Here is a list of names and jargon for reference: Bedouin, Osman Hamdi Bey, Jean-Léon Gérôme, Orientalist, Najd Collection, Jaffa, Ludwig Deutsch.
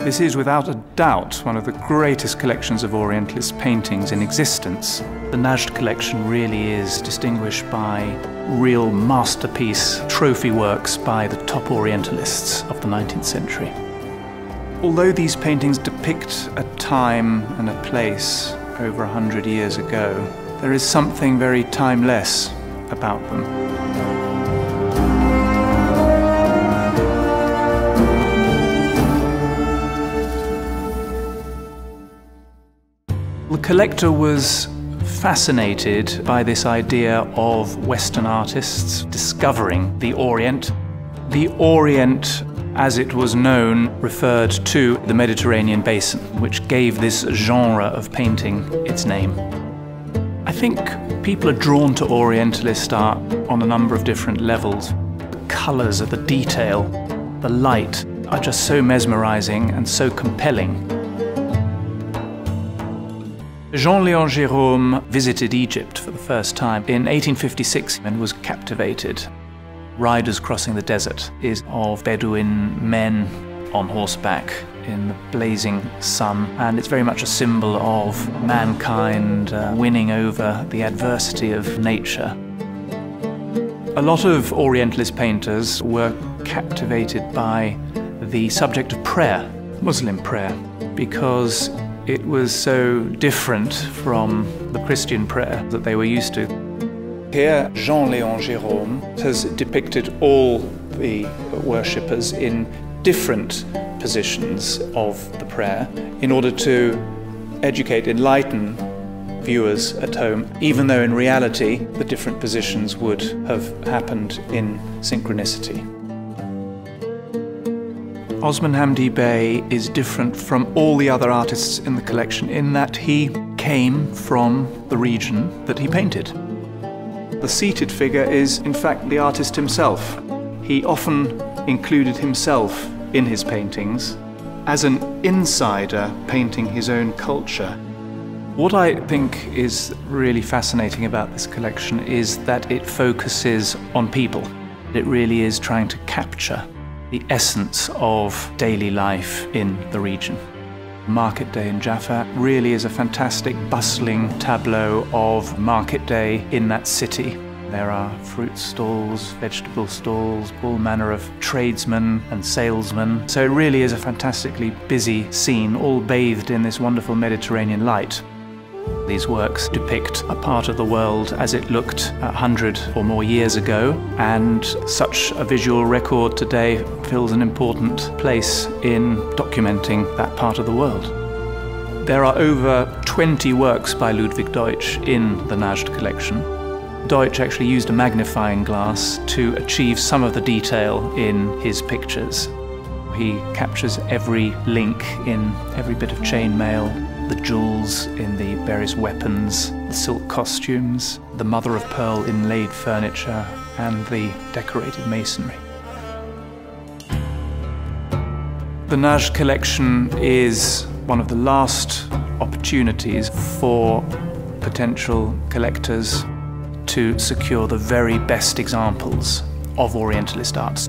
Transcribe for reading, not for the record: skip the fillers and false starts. This is without a doubt one of the greatest collections of Orientalist paintings in existence. The Najd collection really is distinguished by real masterpiece trophy works by the top Orientalists of the 19th century. Although these paintings depict a time and a place over 100 years ago, there is something very timeless about them. The collector was fascinated by this idea of Western artists discovering the Orient. The Orient, as it was known, referred to the Mediterranean basin, which gave this genre of painting its name. I think people are drawn to Orientalist art on a number of different levels. The colours, the detail, the light are just so mesmerising and so compelling. Jean-Léon Gérôme visited Egypt for the first time in 1856 and was captivated. Riders Crossing the Desert is of Bedouin men on horseback in the blazing sun, and it's very much a symbol of mankind winning over the adversity of nature. A lot of Orientalist painters were captivated by the subject of prayer, Muslim prayer, because it was so different from the Christian prayer that they were used to. Here, Jean-Léon Gérôme has depicted all the worshippers in different positions of the prayer in order to educate, enlighten viewers at home, even though in reality the different positions would have happened in synchronicity. Osman Hamdi Bey is different from all the other artists in the collection in that he came from the region that he painted. The seated figure is, in fact, the artist himself. He often included himself in his paintings as an insider painting his own culture. What I think is really fascinating about this collection is that it focuses on people. It really is trying to capture the essence of daily life in the region. Market Day in Jaffa really is a fantastic bustling tableau of market day in that city. There are fruit stalls, vegetable stalls, all manner of tradesmen and salesmen. So it really is a fantastically busy scene, all bathed in this wonderful Mediterranean light. These works depict a part of the world as it looked 100 or more years ago, and such a visual record today fills an important place in documenting that part of the world. There are over 20 works by Ludwig Deutsch in the Najd collection. Deutsch actually used a magnifying glass to achieve some of the detail in his pictures. He captures every link in every bit of chainmail, the jewels in the various weapons, the silk costumes, the mother-of-pearl inlaid furniture, and the decorated masonry. The Najd collection is one of the last opportunities for potential collectors to secure the very best examples of Orientalist arts.